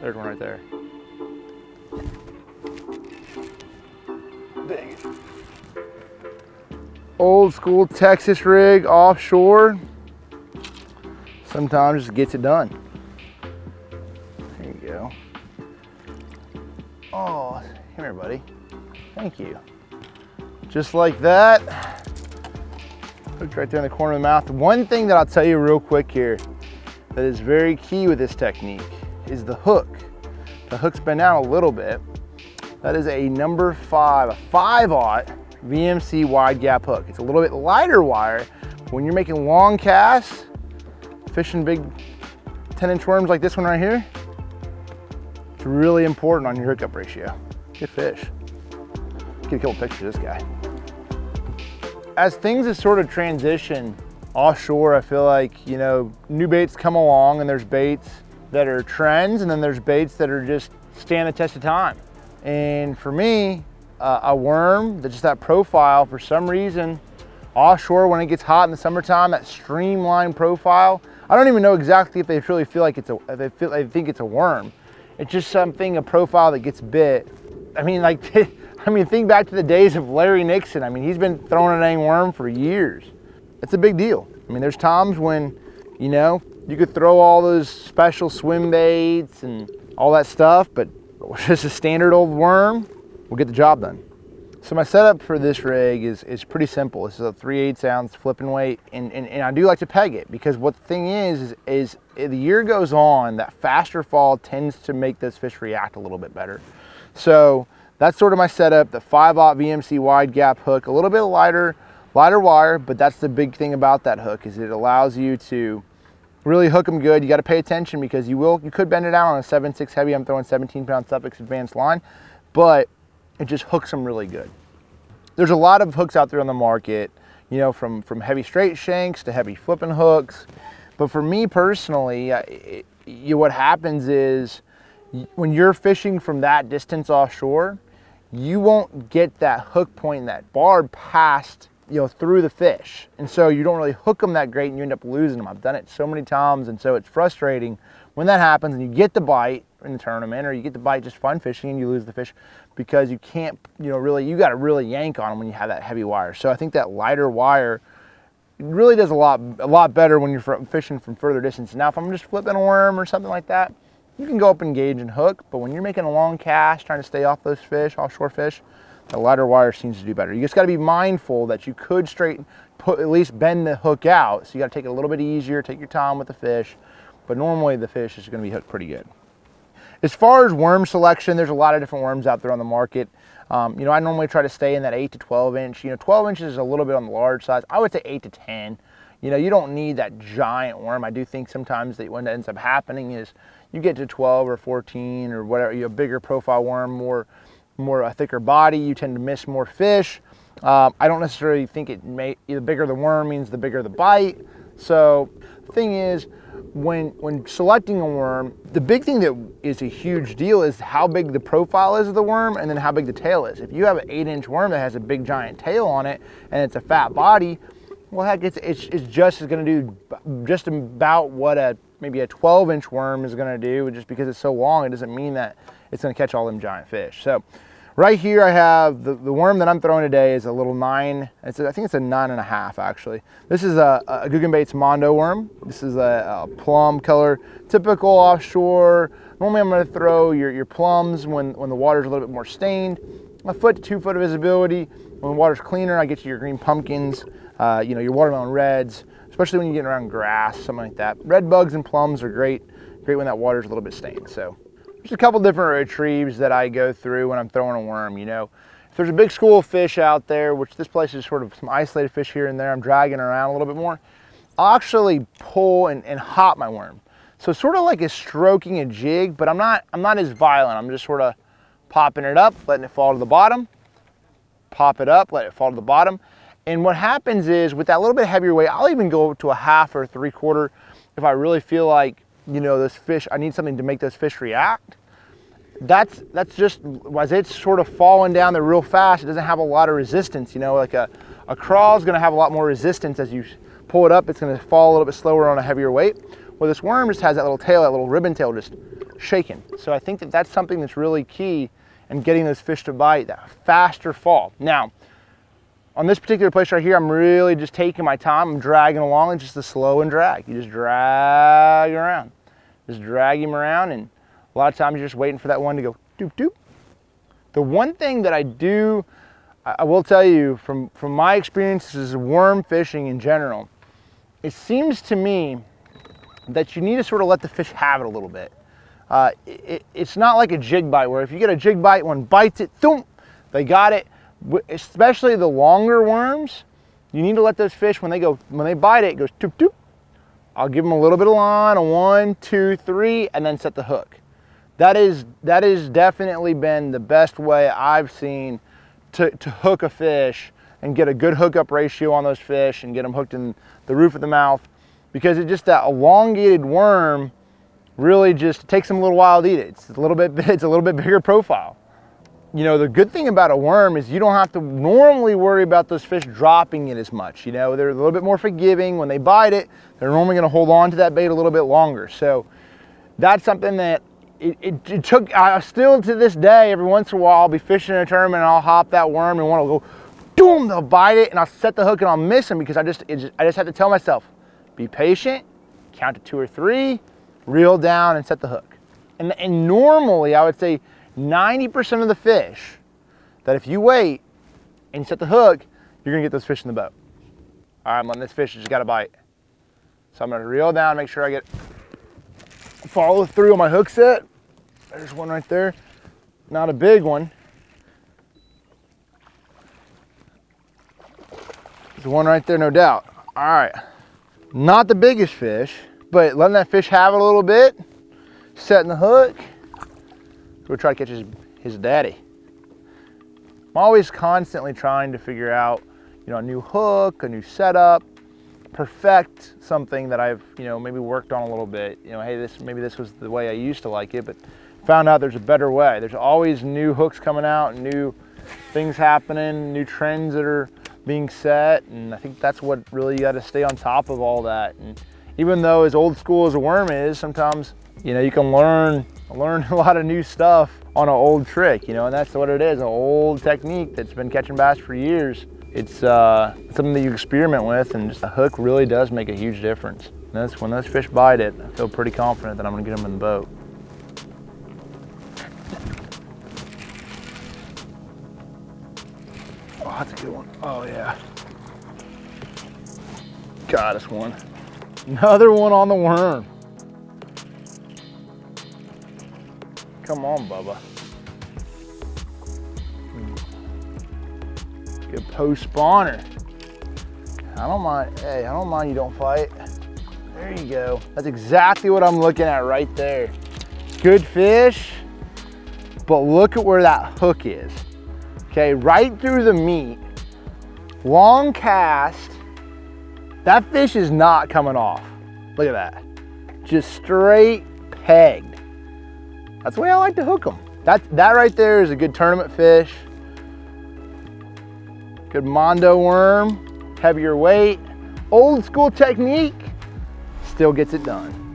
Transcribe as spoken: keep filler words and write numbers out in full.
There's one right there. Dang it. Old school Texas rig offshore. Sometimes just gets it done. There you go. Oh, come here, buddy. Thank you. Just like that. Hooked right there in the corner of the mouth. One thing that I'll tell you real quick here that is very key with this technique is the hook. The hook's been out a little bit. That is a number five, a five aught V M C wide gap hook. It's a little bit lighter wire. When you're making long casts, fishing big ten inch worms like this one right here, it's really important on your hookup ratio. Good fish. Get a cool picture of this guy. As things have sort of transitioned offshore, I feel like, you know, new baits come along and there's baits that are trends and then there's baits that are just stand the test of time. And for me, uh, a worm, that just that profile, for some reason, offshore when it gets hot in the summertime, that streamlined profile, I don't even know exactly if they really feel like it's a, if they feel, they think it's a worm. It's just something, a profile that gets bit. I mean, like, I mean, think back to the days of Larry Nixon. I mean, he's been throwing a dang worm for years. It's a big deal. I mean, there's times when, you know, you could throw all those special swim baits and all that stuff, but just a standard old worm will get the job done. So my setup for this rig is, is pretty simple. This is a three eighths ounce flipping weight, and, and, and I do like to peg it because what the thing is, is, is as the year goes on, that faster fall tends to make those fish react a little bit better. So that's sort of my setup, the five aught V M C wide gap hook, a little bit lighter, lighter wire, but that's the big thing about that hook is it allows you to really hook them good. You got to pay attention because you will, you could bend it out on a seven six heavy. I'm throwing seventeen pound Sufix advanced line, but it just hooks them really good. There's a lot of hooks out there on the market, you know, from, from heavy straight shanks to heavy flipping hooks. But for me personally, I, it, you, what happens is when you're fishing from that distance offshore, you won't get that hook point, that barb past, you know, through the fish. And so you don't really hook them that great and you end up losing them. I've done it so many times. And so it's frustrating when that happens and you get the bite in the tournament or you get the bite just fun fishing and you lose the fish because you can't, you know, really, you got to really yank on them when you have that heavy wire. So I think that lighter wire really does a lot, a lot better when you're fishing from further distance. Now, if I'm just flipping a worm or something like that, you can go up and gauge and hook, but when you're making a long cast, trying to stay off those fish, offshore fish, the lighter wire seems to do better. You just got to be mindful that you could straighten, put, at least bend the hook out. So you got to take it a little bit easier, take your time with the fish, but normally the fish is going to be hooked pretty good. As far as worm selection, there's a lot of different worms out there on the market. Um, you know, I normally try to stay in that eight to twelve inch. You know, twelve inches is a little bit on the large size. I would say eight to ten. You know, you don't need that giant worm. I do think sometimes that what ends up happening is you get to twelve or fourteen or whatever, you know, bigger profile worm, more more a thicker body, you tend to miss more fish. Um, I don't necessarily think it may, the bigger the worm means the bigger the bite. So the thing is, when, when selecting a worm, the big thing that is a huge deal is how big the profile is of the worm and then how big the tail is. If you have an eight inch worm that has a big giant tail on it and it's a fat body, well heck, it's, it's, it's just gonna do just about what a, maybe a twelve inch worm is gonna do. Just because it's so long, it doesn't mean that it's gonna catch all them giant fish. So right here I have the, the worm that I'm throwing today is a little nine, it's a, I think it's a nine and a half actually. This is a, a Googan Baits Mondo worm. This is a, a plum color, typical offshore. Normally I'm gonna throw your, your plums when, when the water's a little bit more stained. A foot to two foot of visibility. When the water's cleaner, I get you your green pumpkins, uh, you know, your watermelon reds, especially when you get around grass, something like that. Red bugs and plums are great, great when that water's a little bit stained. So there's a couple different retrieves that I go through when I'm throwing a worm, you know. If there's a big school of fish out there, which this place is sort of some isolated fish here and there, I'm dragging around a little bit more, I'll actually pull and, and hop my worm. So sort of like a stroking a jig, but I'm not, I'm not as violent. I'm just sort of popping it up, letting it fall to the bottom, pop it up, let it fall to the bottom. And what happens is with that little bit heavier weight, I'll even go to a half or a three quarter if I really feel like, you know, those fish, I need something to make those fish react. That's, that's just, as it's sort of falling down there real fast, it doesn't have a lot of resistance, you know, like a, a crawl is gonna have a lot more resistance as you pull it up, it's gonna fall a little bit slower on a heavier weight. Well, this worm just has that little tail, that little ribbon tail just shaken. So I think that that's something that's really key in getting those fish to bite, that faster fall. Now, on this particular place right here, I'm really just taking my time. I'm dragging along, and just the slow and drag. You just drag around. Just drag him around, and a lot of times you're just waiting for that one to go doop doop. The one thing that I do, I will tell you from, from my experiences of worm fishing in general, it seems to me that you need to sort of let the fish have it a little bit. Uh, it, it's not like a jig bite where if you get a jig bite, one bites it, thump, they got it. Especially the longer worms, you need to let those fish, when they go, when they bite it, it goes toop toop. I'll give them a little bit of line, a one, two, three, and then set the hook. That is, that is definitely been the best way I've seen to, to hook a fish and get a good hookup ratio on those fish and get them hooked in the roof of the mouth, because it's just that elongated worm really just takes them a little while to eat it. It's a little bit, it's a little bit bigger profile. You know, the good thing about a worm is you don't have to normally worry about those fish dropping it as much. You know, they're a little bit more forgiving. When they bite it, they're normally going to hold on to that bait a little bit longer. So that's something that it, it, it took, I still to this day, every once in a while, I'll be fishing in a tournament and I'll hop that worm and one will go, boom, they'll bite it and I'll set the hook and I'll miss them because I just, it just, I just have to tell myself, be patient, count to two or three, reel down and set the hook. And, and normally I would say ninety percent of the fish that if you wait and set the hook, you're gonna get those fish in the boat. All right, I'm letting this fish, just got a bite. So I'm gonna reel down, make sure I get, follow through on my hook set. There's one right there, not a big one. There's one right there, no doubt. All right, not the biggest fish, but letting that fish have it a little bit, setting the hook. We'll try to catch his, his daddy. I'm always constantly trying to figure out, you know, a new hook, a new setup, perfect something that I've, you know, maybe worked on a little bit. You know, hey, this maybe this was the way I used to like it, but found out there's a better way. There's always new hooks coming out, new things happening, new trends that are being set, and I think that's what really you got to stay on top of all that. And even though as old school as a worm is, sometimes, you know, you can learn learn a lot of new stuff on an old trick, you know, and that's what it is, an old technique that's been catching bass for years. It's uh, something that you experiment with, and just a hook really does make a huge difference. And that's when those fish bite it, I feel pretty confident that I'm gonna get them in the boat. Oh, that's a good one. Oh yeah. Got us one. Another one on the worm. Come on, Bubba. Good post spawner. I don't mind, hey, I don't mind you don't fight. There you go. That's exactly what I'm looking at right there. Good fish, but look at where that hook is. Okay, right through the meat, long cast. That fish is not coming off. Look at that. Just straight pegged. That's the way I like to hook them. That, that right there is a good tournament fish. Good Mondo worm, heavier weight. Old school technique, still gets it done.